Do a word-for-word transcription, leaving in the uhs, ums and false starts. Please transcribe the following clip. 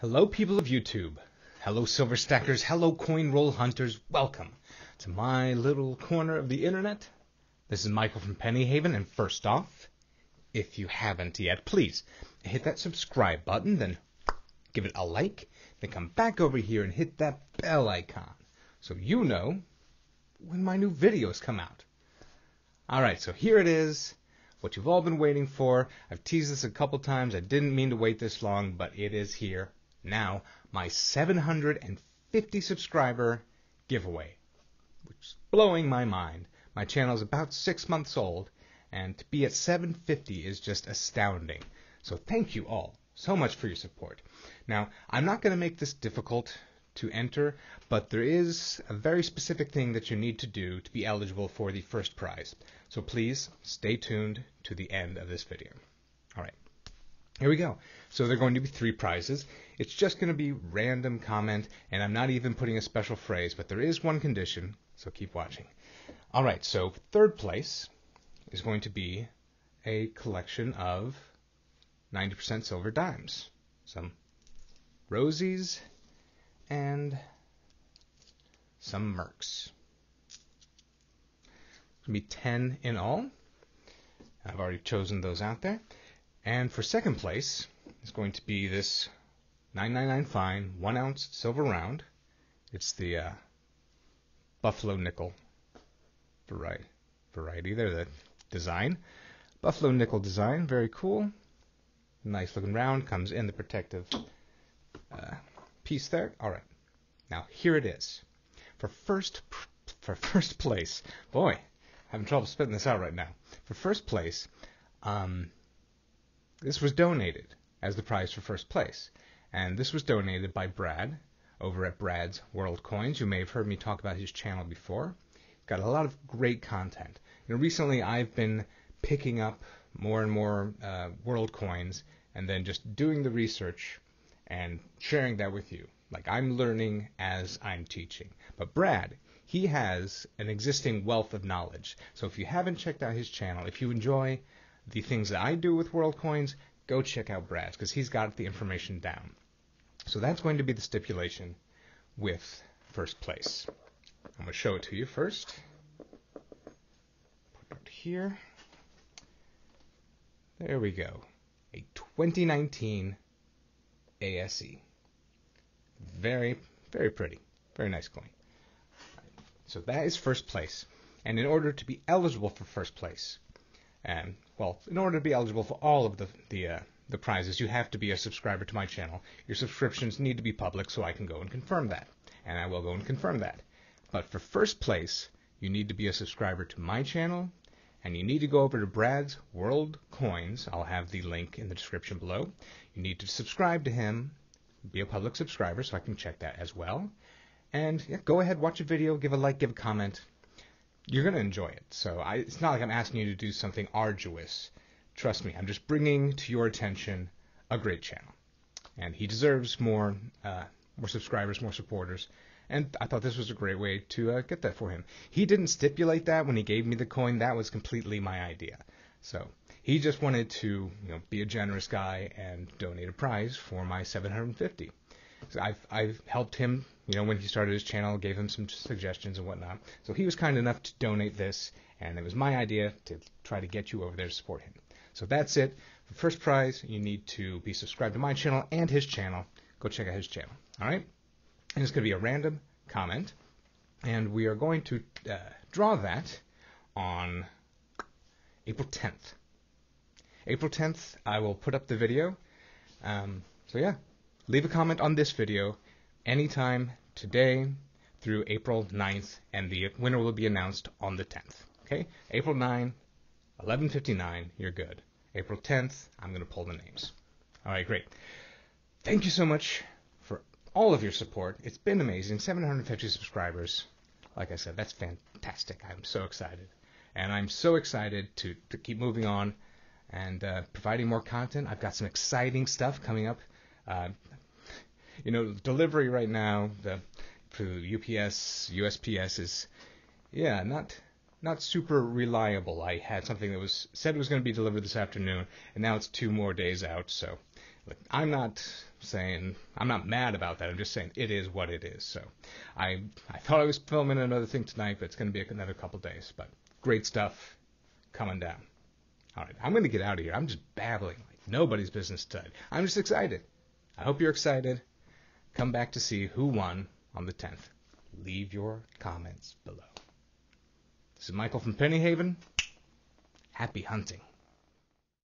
Hello people of YouTube, hello silver stackers, hello coin roll hunters, welcome to my little corner of the internet. This is Michael from Penny Haven, and first off, if you haven't yet, please hit that subscribe button, then give it a like, then come back over here and hit that bell icon so you know when my new videos come out. Alright, so here it is. What you've all been waiting for. I've teased this a couple times, I didn't mean to wait this long, but it is here. Now, my seven hundred fifty subscriber giveaway, which is blowing my mind. My channel is about six months old, and to be at seven fifty is just astounding. So thank you all so much for your support. Now, I'm not going to make this difficult to enter, but there is a very specific thing that you need to do to be eligible for the first prize. So please stay tuned to the end of this video. All right. Here we go. So there are going to be three prizes. It's just going to be random comment, and I'm not even putting a special phrase, but there is one condition, so keep watching. All right, so third place is going to be a collection of ninety percent silver dimes, some Rosies, and some Mercs. It's going to be ten in all. I've already chosen those out there. And for second place is going to be this nine ninety-nine fine one ounce silver round. It's the uh, Buffalo nickel variety, variety there, the design. Buffalo nickel design, very cool. Nice looking round, comes in the protective uh, piece there. All right, now here it is. For first, for first place, boy, I'm having trouble spitting this out right now. For first place, um. this was donated as the prize for first place, and this was donated by Brad over at Brad's World Coins. You may have heard me talk about his channel before. Got a lot of great content. You know, recently I've been picking up more and more uh, World Coins and then just doing the research and sharing that with you. Like, I'm learning as I'm teaching. But Brad, he has an existing wealth of knowledge. So if you haven't checked out his channel, if you enjoy the things that I do with World Coins, go check out Brad's, because he's got the information down. So that's going to be the stipulation with first place. I'm going to show it to you first. Put it here. There we go. A twenty nineteen A S E. Very, very pretty. Very nice coin. So that is first place. And in order to be eligible for first place, and, well, in order to be eligible for all of the the, uh, the prizes, you have to be a subscriber to my channel. Your subscriptions need to be public so I can go and confirm that. And I will go and confirm that. But for first place, you need to be a subscriber to my channel, and you need to go over to Brad's World Coins. I'll have the link in the description below. You need to subscribe to him, be a public subscriber so I can check that as well. And yeah, go ahead, watch a video, give a like, give a comment. You're going to enjoy it, so I, it's not like I'm asking you to do something arduous. Trust me, I'm just bringing to your attention a great channel. And he deserves more uh, more subscribers, more supporters, and I thought this was a great way to uh, get that for him. He didn't stipulate that when he gave me the coin. That was completely my idea. So he just wanted to, you know, be a generous guy and donate a prize for my seven hundred fifty. So I've, I've helped him, you know, when he started his channel, gave him some suggestions and whatnot. So he was kind enough to donate this, and it was my idea to try to get you over there to support him. So that's it. For first prize, you need to be subscribed to my channel and his channel. Go check out his channel, all right? And it's going to be a random comment, and we are going to uh, draw that on April tenth. April tenth, I will put up the video. Um, so, yeah. Leave a comment on this video anytime today through April ninth, and the winner will be announced on the tenth. Okay? April ninth, eleven fifty-nine, you're good. April tenth, I'm going to pull the names. All right, great. Thank you so much for all of your support. It's been amazing. seven hundred fifty subscribers. Like I said, that's fantastic. I'm so excited. And I'm so excited to, to keep moving on and uh, providing more content. I've got some exciting stuff coming up. Uh, you know, delivery right now, the U P S, U S P S is, yeah, not not super reliable. I had something that was said was going to be delivered this afternoon, and now it's two more days out. So, look, I'm not saying I'm not mad about that. I'm just saying it is what it is. So, I I thought I was filming another thing tonight, but it's going to be another couple days. But great stuff coming down. All right, I'm going to get out of here. I'm just babbling like nobody's business tonight. I'm just excited. I hope you're excited. Come back to see who won on the tenth. Leave your comments below. This is Michael from Penny Haven. Happy hunting.